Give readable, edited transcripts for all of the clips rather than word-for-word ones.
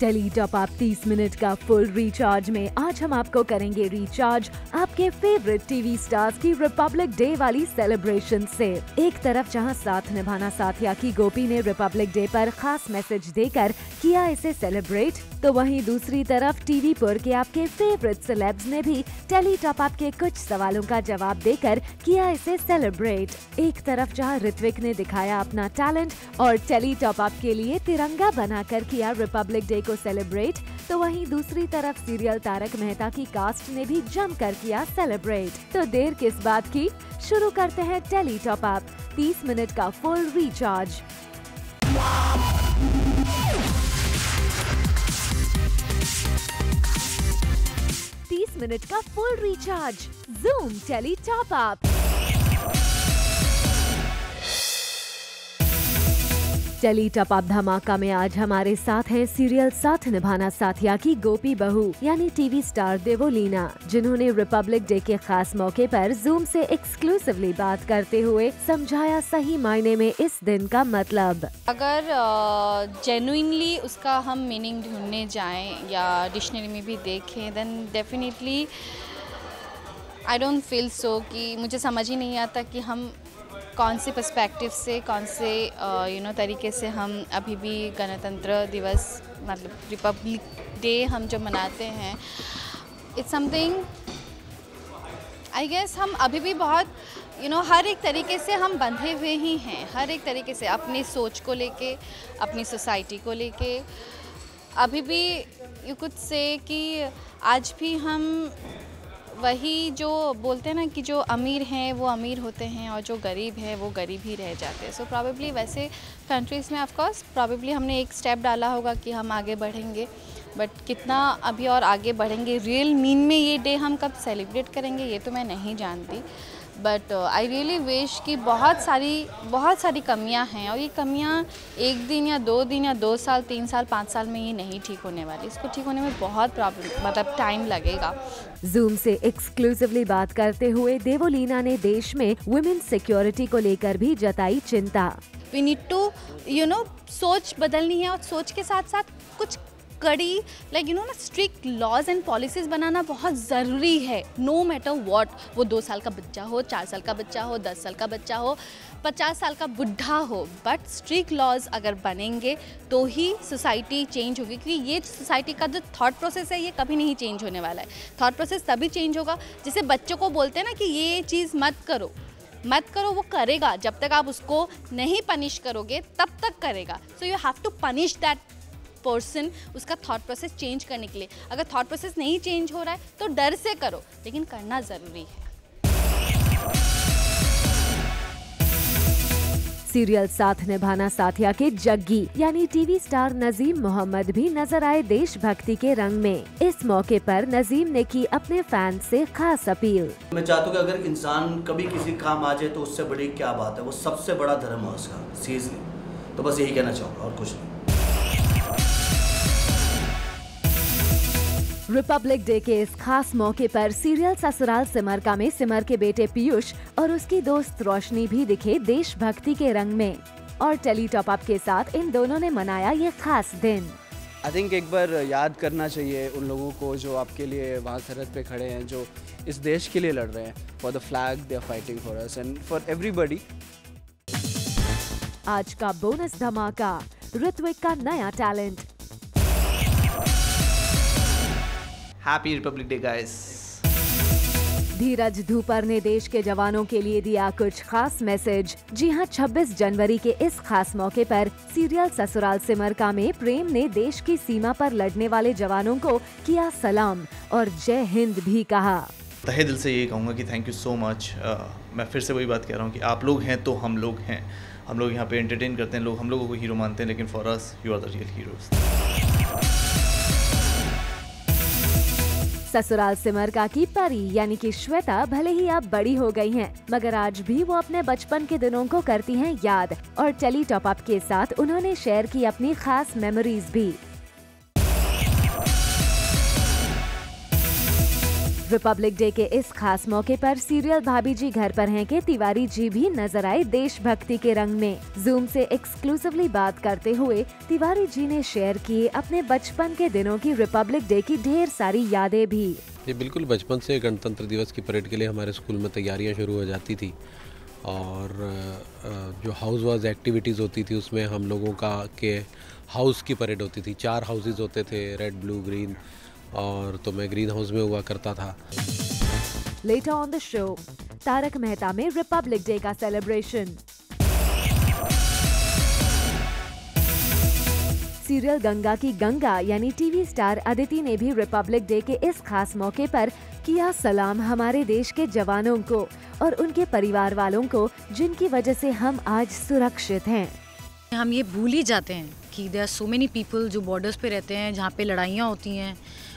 Tele top Up 30 minute का full recharge में आज हम आपको करेंगे रिचार्ज आपके फेवरेट टीवी स्टार्स की रिपब्लिक डे वाली सेलिब्रेशन से। एक तरफ जहां साथ निभाना साथिया की गोपी ने रिपब्लिक डे पर खास मैसेज देकर किया इसे सेलिब्रेट, तो वहीं दूसरी तरफ टीवी पर के आपके फेवरेट सेलेब्स ने भी टेली टॉप अप के कुछ सवालों का जवाब देकर किया इसे सेलिब्रेट। एक तरफ जहाँ ऋत्विक ने दिखाया अपना टैलेंट और टेली टॉप अप के लिए तिरंगा बनाकर किया रिपब्लिक डे को सेलिब्रेट, तो वहीं दूसरी तरफ सीरियल तारक मेहता की कास्ट ने भी जमकर किया सेलिब्रेट। तो देर किस बात की, शुरू करते हैं टेली टॉप अप 30 मिनट का full recharge. Zoom tele top up. Tele top up धमाका में आज हमारे साथ हैं सीरियल साथ निभाना साथिया की गोपी बहू यानी टीवी स्टार देवोलीना, जिन्होंने रिपब्लिक डे के खास मौके पर जूम से एक्सक्लूसिवली बात करते हुए समझाया सही मायने में इस दिन का मतलब। अगर जेन्युइनली उसका हम मीनिंग ढूंढने जाएं या डिक्शनरी में भी देखें, then definitely I don't feel so कि मुझे समझ ही नहीं आता कि हम कौन से पर्सपेक्टिव से, कौन से तरीके से हम अभी भी गणतंत्र दिवस मतलब रिपब्लिक डे हम जो मनाते हैं, इट्स समथिंग आई गेस हम अभी भी बहुत हर एक तरीके से हम बंधे हुए ही हैं, हर एक तरीके से अपनी सोच को लेके, अपनी सोसाइटी को लेके। अभी भी यू कुड से कि आज भी हम वही जो बोलते हैं ना कि जो अमीर हैं वो अमीर होते हैं और जो गरीब हैं वो गरीब ही रह जाते हैं। सो प्रॉबेबली वैसे कंट्रीज़ में ऑफकोर्स प्रॉबेबली हमने एक स्टेप डाला होगा कि हम आगे बढ़ेंगे, बट कितना अभी और आगे बढ़ेंगे, रियल मीन में ये डे हम कब सेलिब्रेट करेंगे ये तो मैं नहीं जानती। बट आई रियली विश कि बहुत सारी कमियां हैं और ये कमियां एक दिन या 2 दिन या 2 साल 3 साल 5 साल में ये नहीं ठीक होने वाली। इसको ठीक होने में बहुत प्रॉब्लम मतलब टाइम लगेगा। जूम से एक्सक्लूसिवली बात करते हुए देवोलीना ने देश में वुमेन सिक्योरिटी को लेकर भी जताई चिंता। वी नीड टू सोच बदलनी है और सोच के साथ साथ कुछ कड़ी स्ट्रिक्ट लॉज एंड पॉलिसीज बनाना बहुत ज़रूरी है। नो मैटर व्हाट, वो 2 साल का बच्चा हो, 4 साल का बच्चा हो, 10 साल का बच्चा हो, 50 साल का बुढ़ा हो, बट स्ट्रिक्ट लॉज अगर बनेंगे तो ही सोसाइटी चेंज होगी। क्योंकि ये सोसाइटी का जो थॉट प्रोसेस है ये कभी नहीं चेंज होने वाला है। थॉट प्रोसेस तभी चेंज होगा जैसे बच्चों को बोलते हैं ना कि ये चीज़ मत करो, वो करेगा। जब तक आप उसको नहीं पनिश करोगे तब तक करेगा। So you have to punish that person, उसका थॉट प्रोसेस चेंज करने के लिए। अगर थॉट प्रोसेस नहीं चेंज हो रहा है तो डर से करो, लेकिन करना ज़रूरी है। सीरियल साथ निभाना साथिया के जग्गी यानी टीवी स्टार नजीम मोहम्मद भी नजर आए देशभक्ति के रंग में। इस मौके पर नजीम ने की अपने फैन से खास अपील। मैं चाहता हूँ कि अगर इंसान कभी किसी काम आ जाए तो उससे बड़ी क्या बात है, वो सबसे बड़ा धर्म है उसका, सीरियसली। तो बस यही कहना चाहूँगा और कुछ नहीं। रिपब्लिक डे के इस खास मौके पर सीरियल ससुराल सिमर का में सिमर के बेटे पीयूष और उसकी दोस्त रोशनी भी दिखे देशभक्ति के रंग में। और टेली टॉप अप के साथ इन दोनों ने मनाया ये खास दिन। आई थिंक एक बार याद करना चाहिए उन लोगों को जो आपके लिए वहाँ सरहद पे खड़े हैं, जो इस देश के लिए लड़ रहे हैं। For the flag they are fighting for us and for everybody. आज का बोनस धमाका ऋत्विक का नया talent. Happy Republic Day guys. Dheeraj Dhoopar ने देश के जवानों के लिए दिया कुछ खास मैसेज। जी हां, 26 जनवरी के इस खास मौके पर सीरियल ससुराल सिमर का में प्रेम ने देश की सीमा पर लड़ने वाले जवानों को किया सलाम और जय हिंद भी कहा। तहे दिल से ये कहूँगा कि थैंक यू सो मच। मैं फिर से वही बात कह रहा हूँ कि आप लोग हैं तो हम लोग हैं। हम लोग यहाँ पे एंटरटेन करते हैं, लोग हम लोगों को हीरो मानते हैं, लेकिन for us you are the real heroes. Sasural Simar का की परी यानी कि श्वेता भले ही आप बड़ी हो गई हैं, मगर आज भी वो अपने बचपन के दिनों को करती हैं याद। और टेली टॉप अप के साथ उन्होंने शेयर की अपनी खास मेमोरीज भी। रिपब्लिक डे के इस खास मौके पर सीरियल भाभी जी घर पर हैं के तिवारी जी भी नजर आए देशभक्ति के रंग में। जूम से एक्सक्लूसिवली बात करते हुए तिवारी जी ने शेयर किए अपने बचपन के दिनों की रिपब्लिक डे की ढेर सारी यादें भी। ये बिल्कुल बचपन से गणतंत्र दिवस की परेड के लिए हमारे स्कूल में तैयारियाँ शुरू हो जाती थी और जो हाउस वाइज एक्टिविटीज़ होती थी उसमें हम लोगों का के हाउस की परेड होती थी। 4 हाउसेज होते थे, रेड ब्लू ग्रीन, और तो मैं ग्रीन हाउस में हुआ करता था। Later on the show Tarak Mehta में रिपब्लिक डे का सेलिब्रेशन। सीरियल गंगा की गंगा यानी टीवी स्टार अदिति ने भी रिपब्लिक डे के इस खास मौके पर किया सलाम हमारे देश के जवानों को और उनके परिवार वालों को, जिनकी वजह से हम आज सुरक्षित हैं। हम ये भूल ही जाते हैं कि there are so many people जो बॉर्डर्स पे रहते हैं, जहाँ पे लड़ाइयाँ होती हैं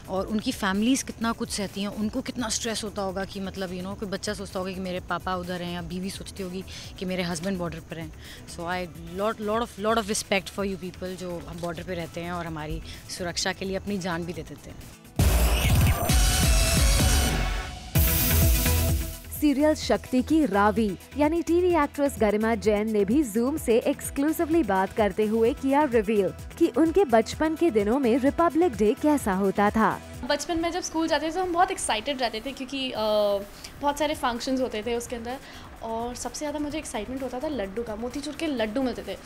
और उनकी फैमिलीज़ कितना कुछ सहती हैं। उनको कितना स्ट्रेस होता होगा कि मतलब यू नो कोई बच्चा सोचता होगा कि मेरे पापा उधर हैं या बीवी सोचती होगी कि मेरे हस्बैंड बॉर्डर पर हैं। So I lot of respect for you people जो हम बॉर्डर पर रहते हैं और हमारी सुरक्षा के लिए अपनी जान भी दे देते हैं। सीरियल शक्ति की रावी यानी टीवी एक्ट्रेस गरिमा जैन ने भी जूम से एक्सक्लूसिवली बात करते हुए किया रिवील कि उनके बचपन के दिनों में रिपब्लिक डे कैसा होता था। बचपन में जब स्कूल जाते थे तो हम बहुत एक्साइटेड रहते थे क्योंकि बहुत सारे फंक्शंस होते थे उसके अंदर, और सबसे ज़्यादा मुझे एक्साइटमेंट होता था लड्डू का। मोतीचूर के लड्डू मिलते थे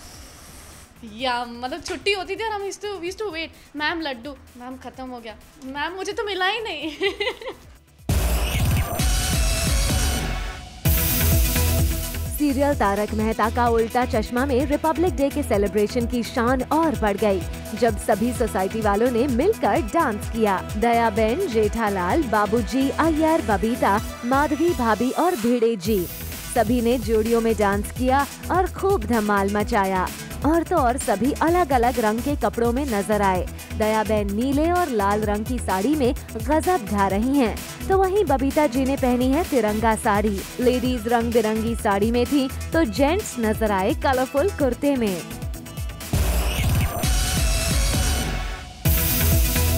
या मतलब छुट्टी होती थी और हम used to wait, ma'am Laddu, ma'am ख़त्म हो गया, मैम मुझे तो मिला ही नहीं। सीरियल तारक मेहता का उल्टा चश्मा में रिपब्लिक डे के सेलिब्रेशन की शान और बढ़ गई, जब सभी सोसाइटी वालों ने मिलकर डांस किया। दयाबेन, जेठालाल, बाबूजी, अय्यर, बबीता, माधवी भाभी और भिड़े जी सभी ने जोड़ियों में डांस किया और खूब धमाल मचाया। और तो और सभी अलग अलग रंग के कपड़ों में नजर आए। दयाबेन नीले और लाल रंग की साड़ी में गजब ढा रही हैं, तो वहीं बबीता जी ने पहनी है तिरंगा साड़ी। लेडीज रंग बिरंगी साड़ी में थी तो जेंट्स नजर आए कलरफुल कुर्ते में।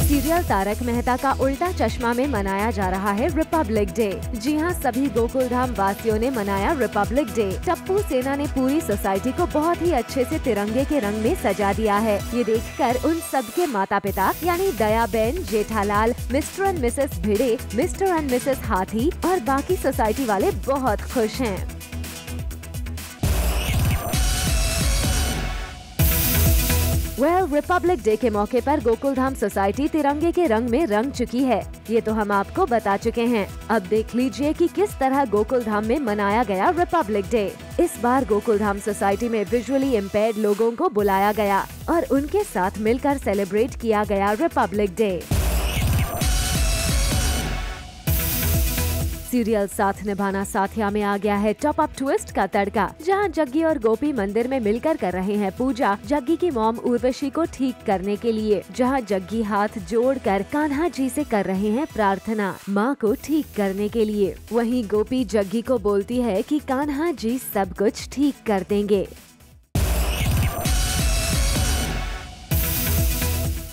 सीरियल तारक मेहता का उल्टा चश्मा में मनाया जा रहा है रिपब्लिक डे। जी हां, सभी गोकुलधाम वासियों ने मनाया रिपब्लिक डे। टप्पू सेना ने पूरी सोसाइटी को बहुत ही अच्छे से तिरंगे के रंग में सजा दिया है। ये देखकर उन सब के माता पिता यानी Dayaben, Jethalal, Mr and Mrs Bhide, Mr and Mrs Hathi और बाकी सोसाइटी वाले बहुत खुश हैं। रिपब्लिक डे के मौके पर गोकुलधाम सोसाइटी तिरंगे के रंग में रंग चुकी है, ये तो हम आपको बता चुके हैं। अब देख लीजिए कि किस तरह गोकुलधाम में मनाया गया रिपब्लिक डे। इस बार गोकुलधाम सोसाइटी में विजुअली इम्पेयर्ड लोगों को बुलाया गया और उनके साथ मिलकर सेलिब्रेट किया गया रिपब्लिक डे। सीरियल साथ निभाना साथिया में आ गया है टॉप अप ट्विस्ट का तड़का, जहां जग्गी और गोपी मंदिर में मिलकर कर रहे हैं पूजा जग्गी की मॉम उर्वशी को ठीक करने के लिए। जहां जग्गी हाथ जोड़कर कान्हा जी से कर रहे हैं प्रार्थना मां को ठीक करने के लिए, वहीं गोपी जग्गी को बोलती है कि कान्हा जी सब कुछ ठीक कर देंगे।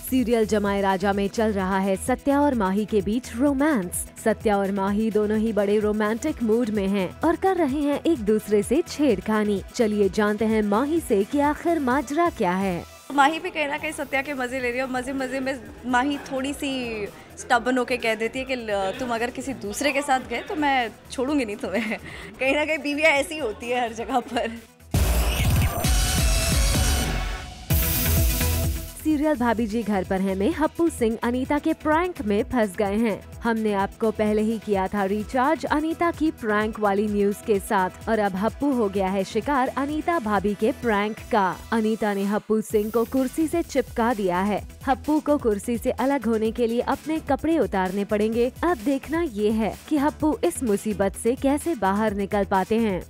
सीरियल जमाए राजा में चल रहा है सत्या और माही के बीच रोमांस। सत्या और माही दोनों ही बड़े रोमांटिक मूड में हैं और कर रहे हैं एक दूसरे से छेड़खानी। चलिए जानते हैं माही से कि आखिर माजरा क्या है। माही भी कहीं ना कहीं सत्या के मजे ले रही है और मजे में माही थोड़ी सी स्टबन होके कह देती है कि तुम अगर किसी दूसरे के साथ गए तो मैं छोड़ूंगी नहीं तुम्हें। कहीं ना कहीं बीवियाँ ऐसी होती है हर जगह पर। सीरियल भाभी जी घर पर हैं में हप्पू सिंह अनीता के प्रैंक में फंस गए हैं। हमने आपको पहले ही किया था रिचार्ज अनीता की प्रैंक वाली न्यूज के साथ, और अब हप्पू हो गया है शिकार अनीता भाभी के प्रैंक का। अनीता ने हप्पू सिंह को कुर्सी से चिपका दिया है। हप्पू को कुर्सी से अलग होने के लिए अपने कपड़े उतारने पड़ेंगे। अब देखना ये है कि हप्पू इस मुसीबत से कैसे बाहर निकल पाते हैं।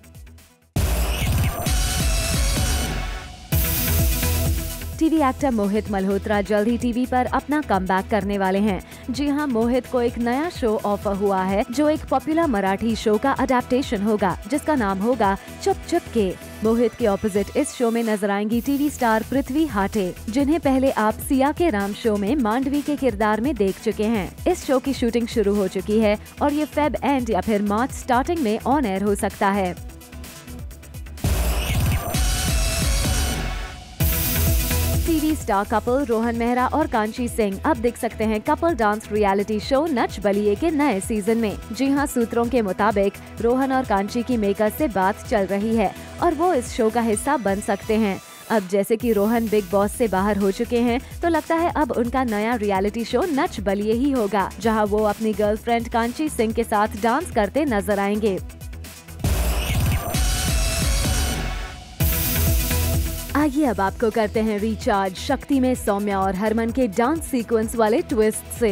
टीवी एक्टर मोहित मल्होत्रा जल्द ही टीवी पर अपना कमबैक करने वाले हैं। जी हाँ, मोहित को एक नया शो ऑफर हुआ है जो एक पॉपुलर मराठी शो का अडेप्टेशन होगा जिसका नाम होगा चुप चुप के। मोहित के ऑपोजिट इस शो में नजर आएंगी टीवी स्टार पृथ्वी हाटे, जिन्हें पहले आप सिया के राम शो में मांडवी के किरदार में देख चुके हैं। इस शो की शूटिंग शुरू हो चुकी है और ये फेब एंड या फिर मार्च स्टार्टिंग में ऑन एयर हो सकता है। TV star couple Rohan Mehra और कांची सिंह अब दिख सकते हैं couple dance reality show Nach Baliye के नए सीजन में। जी हां, सूत्रों के मुताबिक रोहन और कांची की मेकर से बात चल रही है और वो इस शो का हिस्सा बन सकते हैं। अब जैसे कि रोहन बिग बॉस से बाहर हो चुके हैं तो लगता है अब उनका नया रियलिटी शो नच बलिए ही होगा, जहां वो अपनी गर्लफ्रेंड कांची सिंह के साथ डांस करते नजर आएंगे। आइए अब आपको करते हैं रिचार्ज शक्ति में सौम्या और हरमन के डांस सीक्वेंस वाले ट्विस्ट से।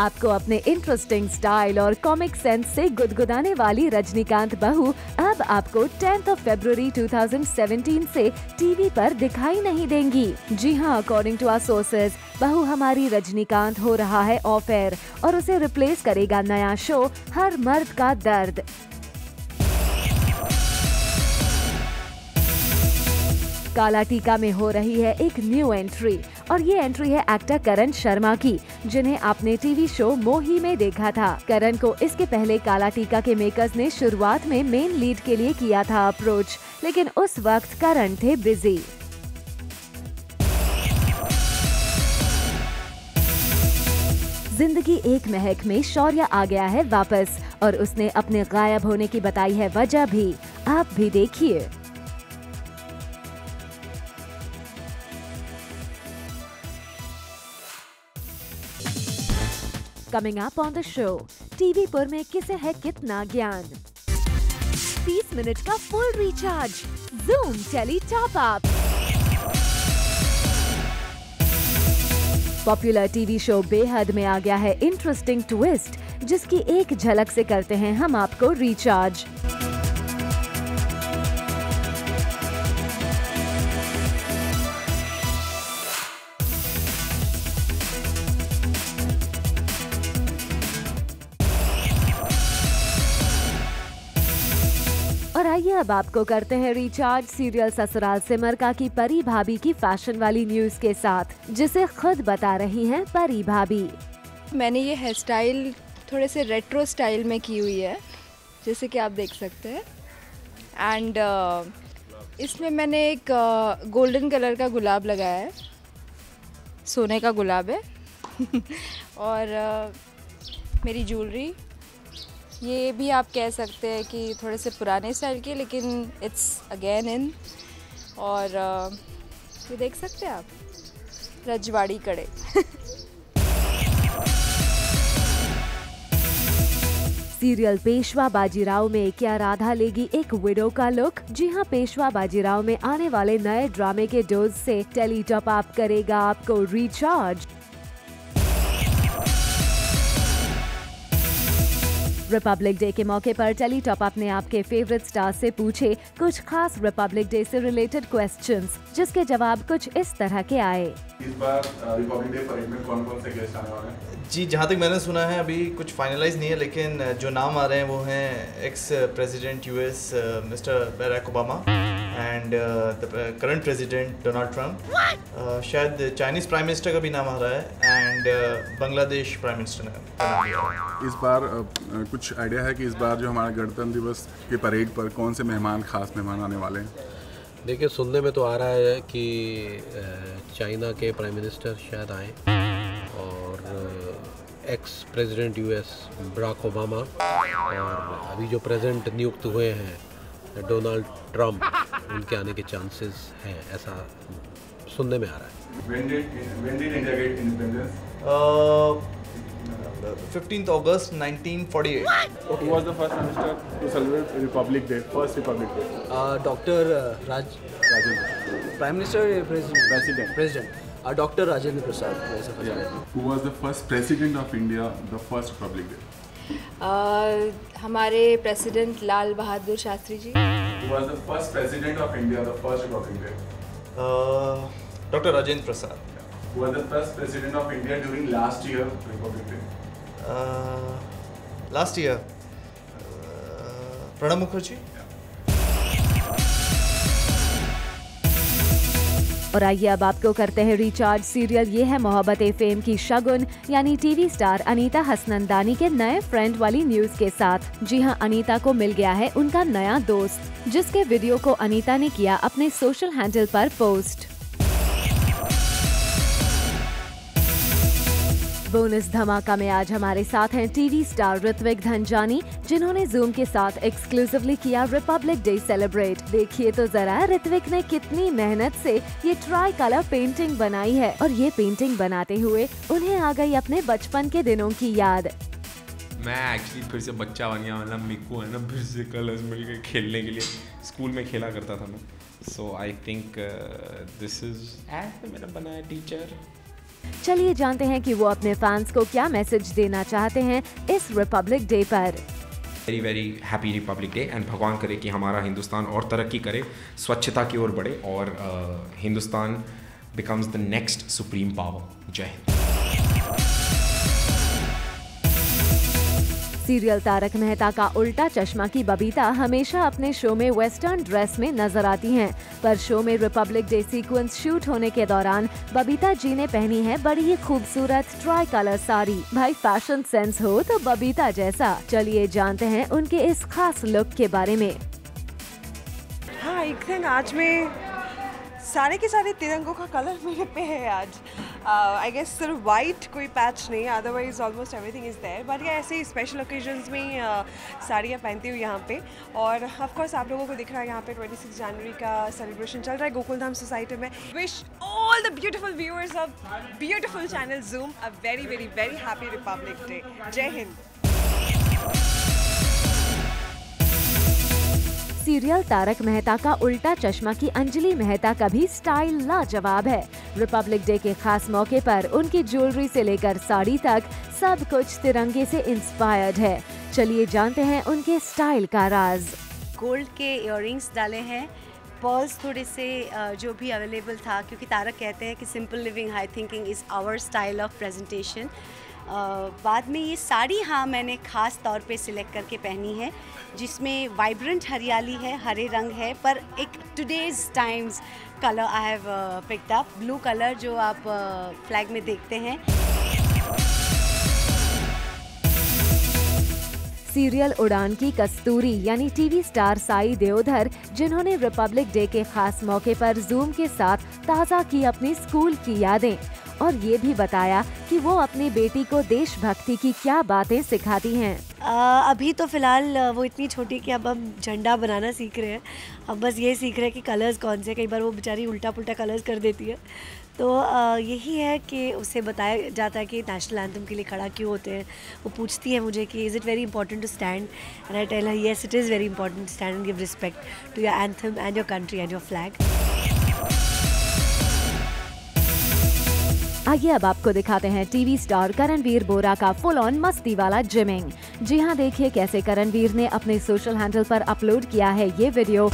आपको अपने इंटरेस्टिंग स्टाइल और कॉमिक सेंस से गुदगुदाने वाली रजनीकांत बहू अब आपको 10 फरवरी 2017 से टीवी पर दिखाई नहीं देंगी। जी हां, अकॉर्डिंग टू आवर सोर्सेज बहू हमारी रजनीकांत हो रहा है ऑफ एयर और उसे रिप्लेस करेगा नया शो हर मर्द का दर्द। काला टीका में हो रही है एक न्यू एंट्री और ये एंट्री है एक्टर करण शर्मा की, जिन्हें आपने टीवी शो मोही में देखा था। करण को इसके पहले काला टीका के मेकर्स ने शुरुआत में मेन लीड के लिए किया था अप्रोच, लेकिन उस वक्त करण थे बिजी। जिंदगी एक महक में शौर्य आ गया है वापस और उसने अपने गायब होने की बताई है वजह भी। आप भी देखिए। Coming up on the show, टीवीपुर में किसे है कितना ज्ञान, 30 मिनट का full recharge, Zoom tele top up. Popular TV show बेहद में आ गया है इंटरेस्टिंग ट्विस्ट, जिसकी एक झलक से करते हैं हम आपको रिचार्ज। आइए अब आपको करते हैं रिचार्ज सीरियल ससुराल सिमर का की परी भाभी की फैशन वाली न्यूज के साथ, जिसे खुद बता रही हैं परी भाभी। मैंने ये हेयर स्टाइल थोड़े से रेट्रो स्टाइल में की हुई है, जैसे कि आप देख सकते हैं। एंड इसमें मैंने एक गोल्डन कलर का गुलाब लगाया है, सोने का गुलाब है। और मेरी ज्वेलरी, ये भी आप कह सकते हैं कि थोड़े से पुराने स्टाइल के, लेकिन इट्स अगेन इन। और ये देख सकते हैं आप रजवाड़ी कड़े। सीरियल पेशवा बाजीराव में क्या राधा लेगी एक विडो का लुक? जी हां, पेशवा बाजीराव में आने वाले नए ड्रामे के डोज से टेली टॉप अप करेगा आपको रिचार्ज। रिपब्लिक डे के मौके पर टेली टॉप अप ने आपके फेवरेट स्टार से पूछे कुछ खास रिपब्लिक डे से रिलेटेड क्वेश्चंस, जिसके जवाब कुछ इस तरह के आए। इस बार रिपब्लिक डे परेड में कौन-कौन से गेस्ट आने वाले हैं? जी, जहाँ तक मैंने सुना है अभी कुछ फाइनलाइज नहीं है, लेकिन जो नाम आ रहे हैं वो हैं ex president US Mr Barack Obama and current president Donald Trump. शायद चाइनीज प्राइम मिनिस्टर का भी नाम आ रहा है एंड बांग्लादेश प्राइम मिनिस्टर ने। इस बार कुछ आइडिया है कि इस बार जो हमारा गणतंत्र दिवस के परेड पर कौन से मेहमान, खास मेहमान आने वाले हैं? देखिए, सुनने में तो आ रहा है कि चाइना के प्राइम मिनिस्टर शायद आए और ex president US Barack Obama और अभी जो प्रेजेंट नियुक्त हुए हैं डोनाल्ड ट्रम्प, उनके आने के चांसेस हैं, ऐसा सुनने में आ रहा है। When did India get independence? 15th August 1948. Who was the first minister to celebrate Republic Day? First Republic Day. Dr. Rajendra. Prime Minister, President. President. Dr. Rajendra Prasad. Yeah. Who was the first President of India? The first Republic Day. हमारे president Lal Bahadur Shastri ji. Who was the first president of India, the first Republic Day? Dr. Rajendra Prasad. Who was the first president of India during last year? Last year? Pranab Mukherjee. और आइए अब आपको करते हैं recharge. Serial ये है मोहब्बत-ए fame की शगुन यानी टीवी स्टार अनीता हसनंदानी के नए फ्रेंड वाली न्यूज के साथ। जी हां, अनीता को मिल गया है उनका नया दोस्त, जिसके वीडियो को अनीता ने किया अपने सोशल हैंडल पर पोस्ट। बोनस धमाका में आज हमारे साथ हैं टीवी स्टार ऋत्विक धनजानी, जिन्होंने जूम के साथ एक्सक्लूसिवली किया रिपब्लिक डे सेलिब्रेट। देखिए तो जरा ऋत्विक ने कितनी मेहनत से ये ट्राई कलर पेंटिंग बनाई है, और ये पेंटिंग बनाते हुए उन्हें आ गई अपने बचपन के दिनों की याद। मैं एक्चुअली फिर से बच्चा बन गया, मतलब मेरे को है ना फिर से कलर्स मिल के खेलने के लिए। स्कूल में खेला करता था मैं, so I think this is as मेरा बनाया टीचर। चलिए जानते हैं कि वो अपने फैंस को क्या मैसेज देना चाहते हैं इस रिपब्लिक डे पर। Very very happy Republic Day, and भगवान करे कि हमारा हिंदुस्तान और तरक्की करे, स्वच्छता की ओर बढ़े, और Hindustan becomes the next supreme power. जय हिंद। सीरियल तारक मेहता का उल्टा चश्मा की बबीता हमेशा अपने शो में वेस्टर्न ड्रेस में नजर आती हैं, पर शो में रिपब्लिक डे सीक्वेंस शूट होने के दौरान बबीता जी ने पहनी है बड़ी ही खूबसूरत ट्राई कलर साड़ी। भाई फैशन सेंस हो तो बबीता जैसा। चलिए जानते हैं उनके इस खास लुक के बारे में। हाँ, एक दिन आज में सारे के सारे तिरंगों का कलर मेरे पे है आज। आई गेस सिर्फ वाइट कोई पैच नहीं, otherwise almost everything is there. But या ऐसे स्पेशल ओकेजन्स में साड़ियाँ पहनती हूँ यहाँ पे। और ऑफकोर्स आप लोगों को दिख रहा है यहाँ पे 26 जनवरी का सेलिब्रेशन चल रहा है गोकुलधाम सोसाइटी में। Wish all the beautiful viewers of beautiful channel Zoom a very very very happy Republic Day. जय हिंद। सीरियल तारक मेहता का उल्टा चश्मा की अंजलि मेहता का भी स्टाइल लाजवाब है। रिपब्लिक डे के खास मौके पर उनकी ज्वेलरी से लेकर साड़ी तक सब कुछ तिरंगे से इंस्पायर्ड है। चलिए जानते हैं उनके स्टाइल का राज। गोल्ड के इयररिंग्स डाले हैं, पर्ल्स थोड़े से जो भी अवेलेबल था, क्योंकि तारक कहते हैं कि simple living high thinking is our style of presentation. बाद में ये साड़ी हाँ मैंने ख़ास तौर पे सिलेक्ट करके पहनी है, जिसमें वाइब्रेंट हरियाली है, हरे रंग है, पर एक today's times colour I have picked up, blue colour जो आप फ्लैग में देखते हैं। सीरियल उड़ान की कस्तूरी यानी टीवी स्टार साई देओधर, जिन्होंने रिपब्लिक डे के खास मौके पर जूम के साथ ताज़ा की अपनी स्कूल की यादें, और ये भी बताया कि वो अपनी बेटी को देशभक्ति की क्या बातें सिखाती हैं। अभी तो फ़िलहाल वो इतनी छोटी कि अब हम झंडा बनाना सीख रहे हैं। अब बस ये सीख रहे हैं कि कलर्स कौन से, कई बार वो बेचारी उल्टा पुल्टा कलर्स कर देती है, तो यही है कि उसे बताया जाता है कि नेशनल एंथम के लिए खड़ा क्यों होते हैं। वो पूछती है मुझे कि is it very important to stand, and I tell her yes it is very important to stand and give respect to your anthem and your country and your flag. आइए अब आपको दिखाते हैं टीवी स्टार करणवीर बोरा का full on मस्ती वाला gymming. जी हां, देखिए कैसे करणवीर ने अपने सोशल हैंडल पर अपलोड किया है ये वीडियो।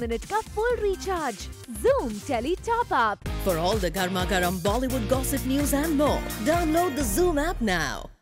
मिनट का full recharge. Zoom Telly Top Up for all the garma garam Bollywood gossip news and more. Download the Zoom app now.